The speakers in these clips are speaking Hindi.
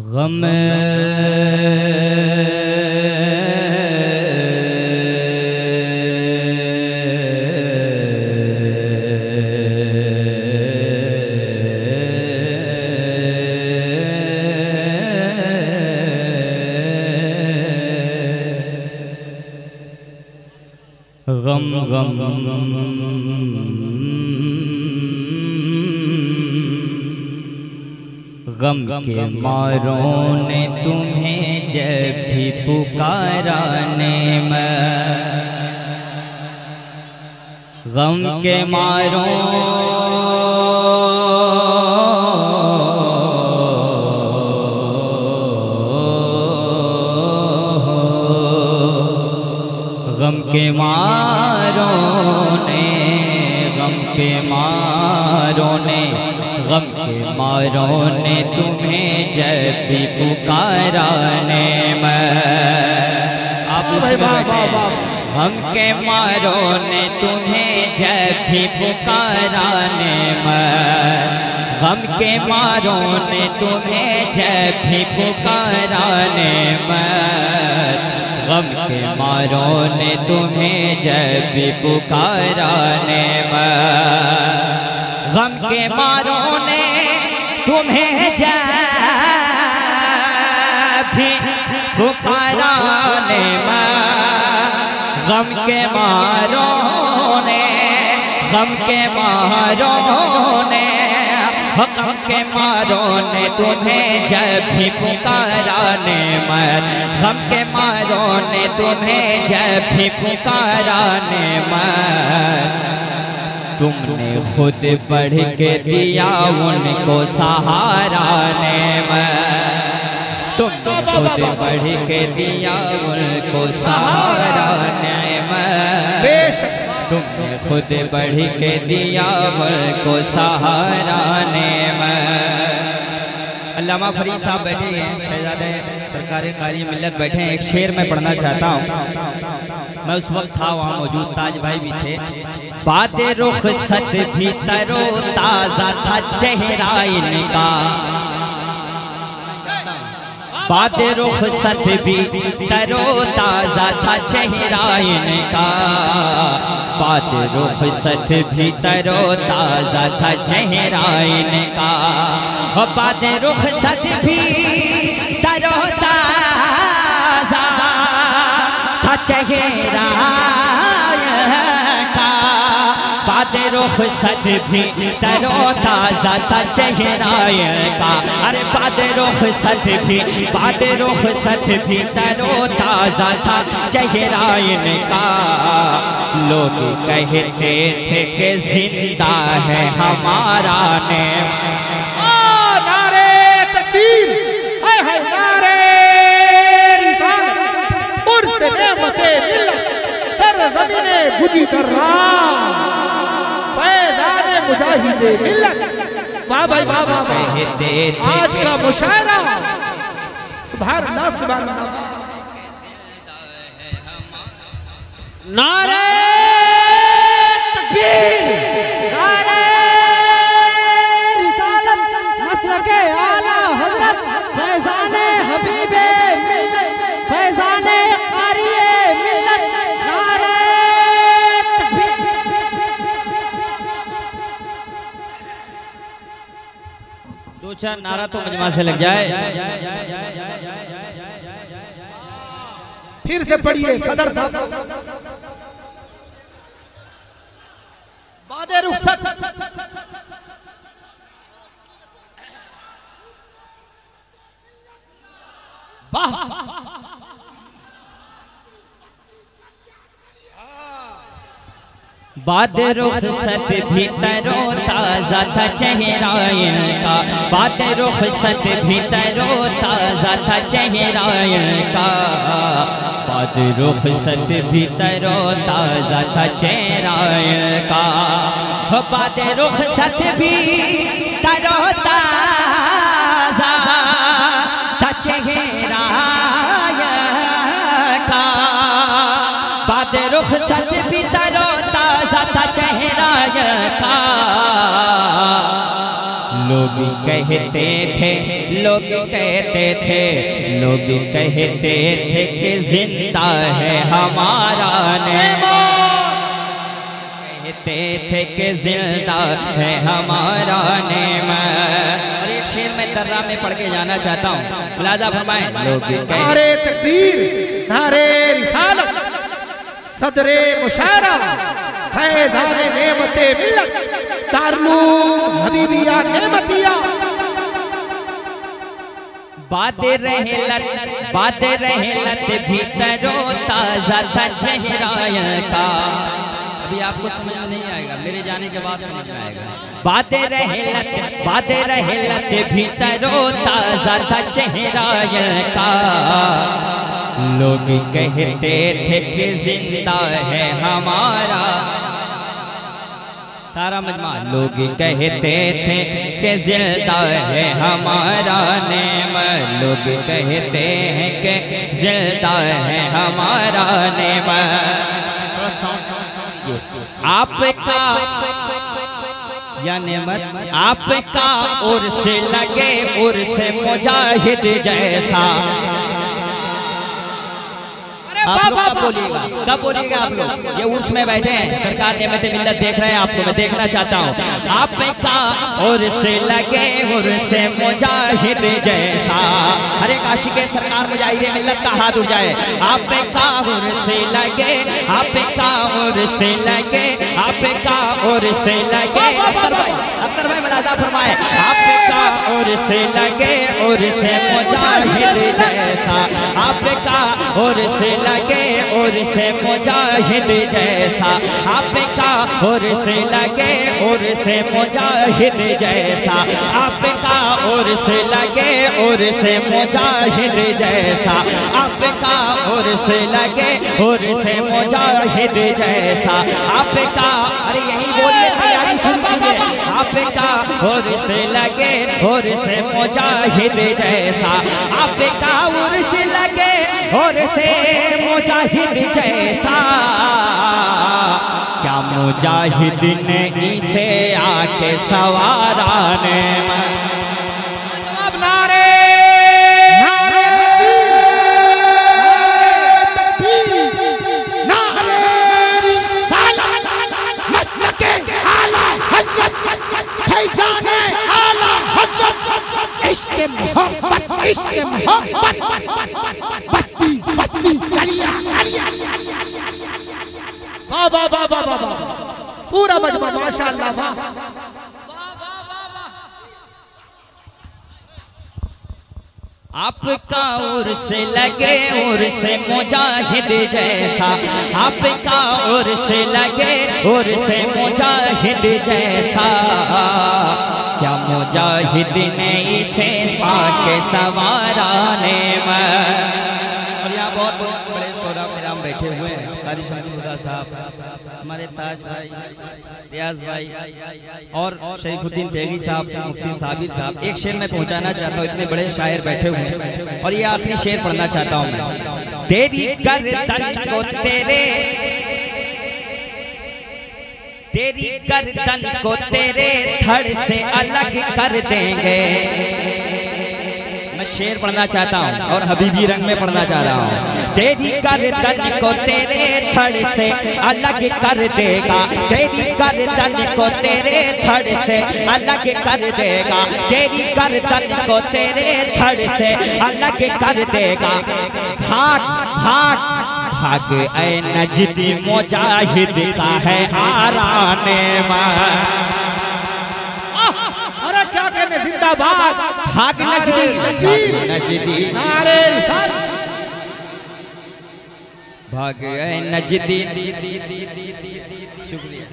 गम गम गम के मारों ने तुम्हें जब भी पुकारा नेमत, गम के मारों, गम के मारों ने, गम के मारों ने, गम के मारों ने तुम्हें जब भी पुकारा नेमत। आप गम के मारों ने तुम्हें जब भी पुकारा नेमत, गम के मारों ने तुम्हें जब भी पुकारा नेमत, गम के मारों ने तुम्हें जब भी पुकारा नेमत, गम के मारों ने तुम्हें जब भी पुकारा नेमत, गम के मारों ने, गम के मारों ने, गम के मारों ने तुम्हें जब भी पुकारा नेमत, गम के मारों ने तुम्हें जब भी पुकारा नेमत। तुमने खुद बढ़ के दिया उनको सहारा नेमत, तुमने खुद बढ़ के दिया उनको सहारा नेमत, तुमने खुद बढ़ के दिया उनको सहारा नेमत। अल्लामा फरीद साहब बैठे हैं, शहजादे सरकारे कारी मिल्लत बैठे हैं। एक शेर में पढ़ना चाहता हूँ, मैं उस वक्त था वहाँ मौजूद, ताज भाई भी थे। बादे रुखसत भी तरो ताज़ा था चेहरा इनका, बादे रुखसत भी तरो ताज़ा था चेहरा इनका, बादे रुखसत भी तरो ताज़ा था चेहरा इनका, बादे रुखसत भी तरो ताज़ा था चेहरा का, बादे रुखसत भी तरो ताज़ा था चेहरा का, अरे बादे रुखसत भी, बादे रुखसत भी तरो ताज़ा था चेहरा का। लोग कहते थे कि जिंदा है हमारा नेम, गुजी कर फैज़ाने मुजाहिदे मिल्लत। वाह भाई वाह वाह, आज का मुशायरा सुभान अल्लाह सुभान अल्लाह। नारे तकबीर, नारे रिसालत, मसलके आला हजरत, फैज़ाने हबीबे मिल्लत, फैज़ाने कारिए मिल्लत। दो चार नारा तो मजमा से लग जाए। फिर से पढ़िए सदर साहब। बादे रुखसत, वाह बादे रुखसत भी तरो ताज़ा था चेहरा इनका, बादे रुखसत भी तरो ताज़ा था चेहरा इनका, बादे रुखसत भी तरो ताज़ा था चेहरा इनका, बादे रुखसत भी तरो ताज़ा था चेहरा इनका, बादे रुखसत भी तरो ताज़ा था चेहरा का। लोग कहते थे कि जिंदा है हमारा नेमत, कहते थे कि जिंदा है हमारा नेमत। शेर में तर्रा में पढ़ के जाना चाहता हूँ, मुलाजा फरमाएं। नारे तकबीर, नारे रिसालत, सदरे मुशारा, फैजाने नेमते मिल्लत, दारूलूम हबीबिया नेमतिया। बातें रहे लत भीतरों ताज़ा था चेहराया का। अभी आपको समझ नहीं आएगा, मेरे जाने के बाद समझ में आएगा। बातें रहे लत भीतरों ताज़ा था चेहरा का। लोग कहते थे कि जिंदा है हमारा सारा मजमा। लोग कहते थे कि जिंदा है हमारा नेमत, लोग कहते हैं कि जिंदा है हमारा नेमत। आपका या नेमत आपका उर्स लगे उर्स मुजाहिद जैसा। आप लोग कब बोलिएगा आप लोग, ये उर्स में बैठे हैं, सरकार नेमत मिल्लत देख रहे हैं आपको, मैं देखना चाहता हूँ। आपका उर्स लगे उर्स मुजाहिद जैसा, हर एक आशिके सरकार मुजाहिद मिल्लत का हाथ उठ जाए। आपका उर्स लगे, आपका उर्स लगे, आपका उर्स लगे। अख्तर भाई मुलाजा फरमाए। आपका उर्स लगे उर्स मुजाहिद जैसा, आपका उर्स लगे और से मुजाहिद जैसा, आपका और से लगे और से मुजाहिद जैसा, आपका और से लगे और से मुजाहिद जैसा, आपका और से लगे और से मुजाहिद जैसा, आपका। अरे यही बोलिए, तैयारी शुरू कीजिए। आपका और से लगे और से मुजाहिद जैसा, आपका और से लगे और से मुजाहिद जैसा। क्या मुजाहिद ने इसे आके सवारा ने। नारे नारे तकबीर, नारे रिसालत, मसलके आला हजरत, फैजाने आला हजरत, इश्क़-ए-मोहब्बत, बस्ती पूरा मजमा माशाल्लाह। आपका उर्स लगे उर्स मुजाहिद जैसा, आपका उर्स लगे उर्स मुजाहिद जैसा। क्या मुजाहिद ने इसे पाके सवारा नेमत। बहुत बड़े शोरा कराम बैठे हुए हैं, कारी शमसुद्दीन साहब, हमारे ताज भाई, रियाज भाई और शरीफुद्दीन देवी साहब, मुफ्ती साबिर साहब। एक शेर में पहुंचाना चाहता हूँ, इतने बड़े शायर बैठे हुए हैं, और ये आखिरी शेर पढ़ना चाहता हूँ मैं। तेरी गर्दन को तेरे धड़ से अलग कर देंगे। मैं शेर पढ़ना चाहता हूँ और हबीबी रंग में पढ़ना चाह रहा हूँ। तेरी गर्दन को तेरे धड़ से अलग कर देगा, तेरी गर्दन को तेरे धड़ से अलग कर देगा, तेरी गर्दन को तेरे धड़ से अलग कर देगा। भाग भाग भाग ऐ नजदी मुजाहिद का है आराने में। जिंदाबाद, भाग नजदी, नारे रिसालत, भाग नजदी। शुक्रिया।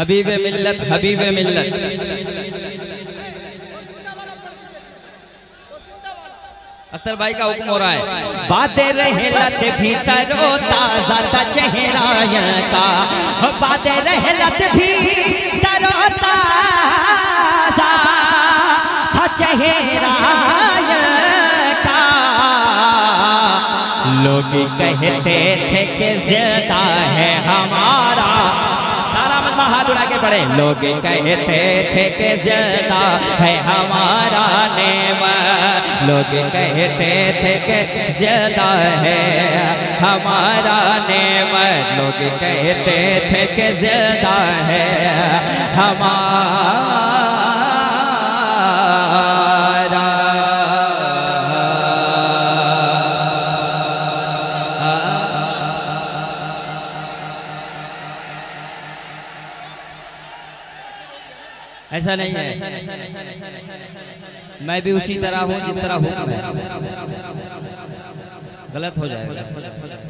हबीब मिल्लत अख्तर भाई का हुक्म हो रहा है। बातें रहे लत भीतरों ताज़ा था चेहरा का, बातें रहे लत भीतरों ताज़ा था चेहरा का। लोग कहते थे कि जिंदा है हमारा सारा मजमा, हाथ उड़ा के पड़े। लोग कहते थे कि ज्यादा है हमारा नेमत, लोग कहते थे कि ज्यादा है हमारा नेमत, लोग कहते थे कि ज्यादा है हमारा। ऐसा नहीं है, मैं भी उसी तरह हूँ जिस तरह हूँ, गलत हो जाएगा।